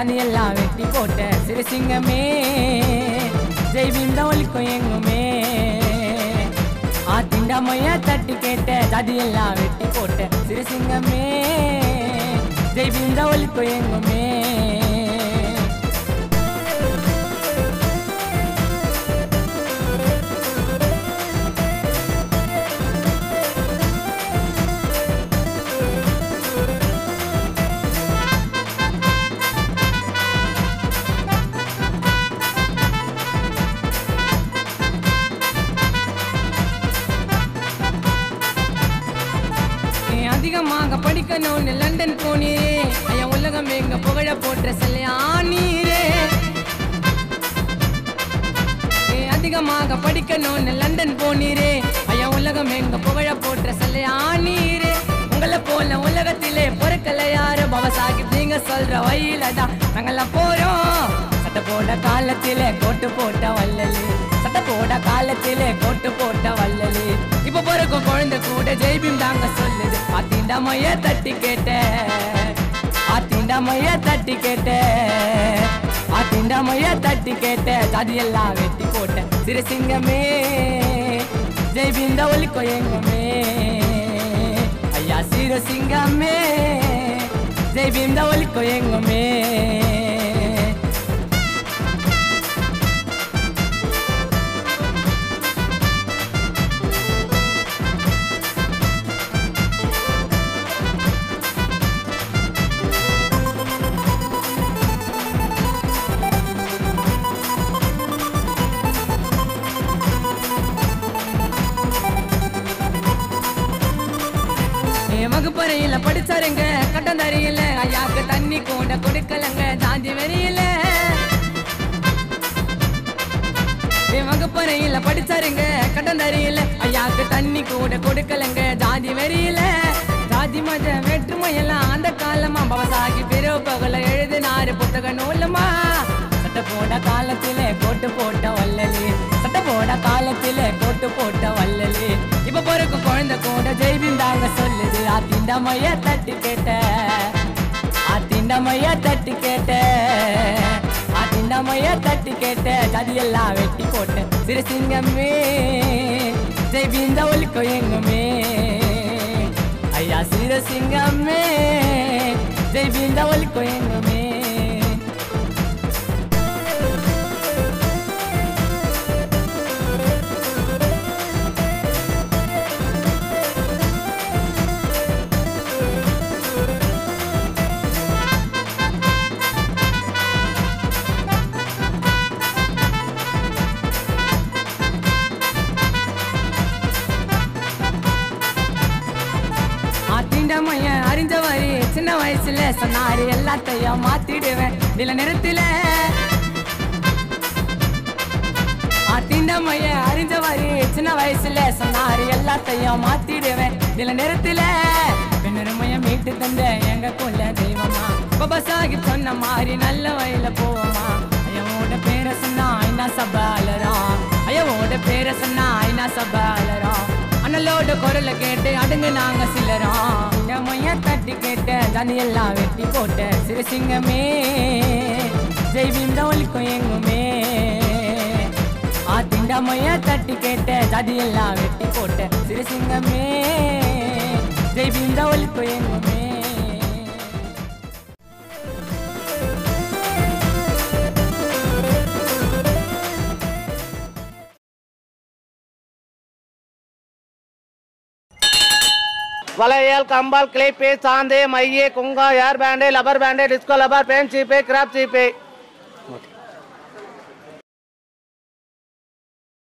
दानियला वेटी कोटे सिरसिंग में जय भीमदावल कोयंगमे आतिंडा मैया तटकेटे दानियला वेटी कोटे सिरसिंग में जय भीमदावल कोयंगमे लंडन पोनी अया उलगमे इंग पगड़ पोट्र सल्यानी रे अधिकமாக படிக்கணும்னு लंडन पोनी रे अया उलगमे इंग पगड़ पोट्र सल्यानी रे उंगला पोला உலகத்திலே பொறுக்கல யாரு பவசாகிப் நீங்க சொல்ற வயலடா நாங்கள போறோம் சட்ட போட காலத்திலே கோட்டு போட்ட வள்ளலே சட்ட போட காலத்திலே கோட்டு போட்ட வள்ளலே இப்ப பொறுக்கு குழந்தை கூட ஜெய் பீம் தாங்க சொல்லுது आतिंडा मैया तटिकेटे आतिंडा मैया तटिकेटे आतिंडा मैया तटिकेटे दादियल्ला वेटी कोटे सिरसिंग में जय बिंदावल कोयंग में अय्या सिरसिंग में जय बिंदावल कोयंग में படிச்சாருங்க கட்டம் தரையில ஐயாக்கு தண்ணி கூட கொடுக்கலங்க தாந்தி வெளியில வகுப்பறையில படிச்சாருங்க கட்டம் தரையில ஐயாக்கு தண்ணி கூட கொடுக்கலங்க தாந்தி வெளியில ஜாதி மத வேற்றுமையெல்லாம் அந்த காலமா பவசாகி பெரு பகல எழுதினாரு புத்தக நூலமா சட்ட போட காலத்திலே கோட்டு போட்ட வல்லலே சட்ட போட காலத்திலே கோட்டு போட்ட வல்லலே இப்ப பொறுக்கு குழந்தை கூட ஜெய் பீம் தாங்க சொல்லுது ஆத்திண்டா மையா தட்டிக்கேட்ட ஆத்திண்டா மையா தட்டிக்கேட்ட ஆத்திண்டா மையா தட்டிக்கேட்ட ஜாதியெல்லாம் வெட்டி போட்ட சிறுசிங்கமே ஜெய் பீம் தாவல் கோயங்குமே ஐயா சிறுசிங்கமே ஜெய் பீம் தாவல் கோயங்குமே சின்ன வயசுல சொன்னாரு எல்லாத்தையும் மாத்திடுவேன் நில நிறத்துல ஆத்திண்ட மைய அறிஞ்சவாரி சின்ன வயசுல சொன்னாரு எல்லாத்தையும் மாத்திடுவேன் நில நிறத்துல பெண்ணுரிமைய மீட்டு தந்த எங்க கொள்ள தெய்வமா பாபா சாஹிப் சொன்ன மாதிரி நல்ல வயல போவோமா ஐயாவோட பேரை சொன்னா ஐநா சபாலரா ஐயாவோட பேரை சொன்னா ஐநா சபாலரா அண்ணலோட குரலை கேட்டு அடுங்க நாங்க சிலரா मैया तटिकेटे दानियल्ला वेटी कोटे सिरसिंग में जय भीमदावल कोयंग में आतिंडा मैया तटिकेटे दानियल्ला वेटी कोटे सिरसिंग में जय भीमदावल कोयंग में वलयल कंबल क्लिप सांदे मैये कुंगा यार बैंडे लबर बैंडे डिस्को लबर पेन चीपे क्रैप चीपे।